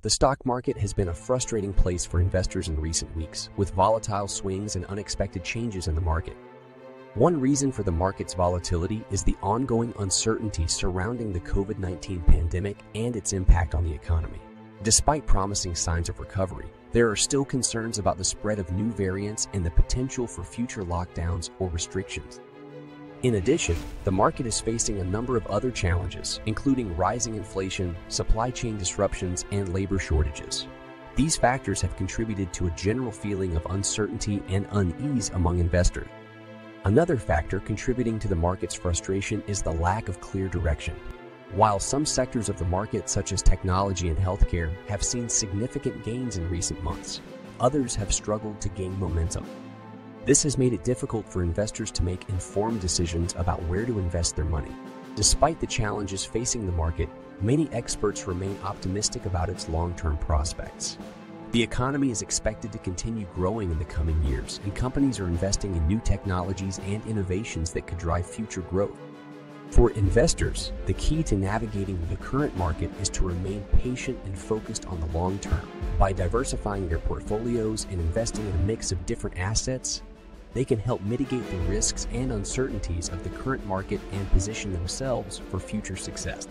The stock market has been a frustrating place for investors in recent weeks, with volatile swings and unexpected changes in the market. One reason for the market's volatility is the ongoing uncertainty surrounding the COVID-19 pandemic and its impact on the economy. Despite promising signs of recovery, there are still concerns about the spread of new variants and the potential for future lockdowns or restrictions. In addition, the market is facing a number of other challenges, including rising inflation, supply chain disruptions, and labor shortages. These factors have contributed to a general feeling of uncertainty and unease among investors. Another factor contributing to the market's frustration is the lack of clear direction. While some sectors of the market, such as technology and healthcare, have seen significant gains in recent months, others have struggled to gain momentum. This has made it difficult for investors to make informed decisions about where to invest their money. Despite the challenges facing the market, many experts remain optimistic about its long-term prospects. The economy is expected to continue growing in the coming years, and companies are investing in new technologies and innovations that could drive future growth. For investors, the key to navigating the current market is to remain patient and focused on the long term. By diversifying their portfolios and investing in a mix of different assets, they can help mitigate the risks and uncertainties of the current market and position themselves for future success.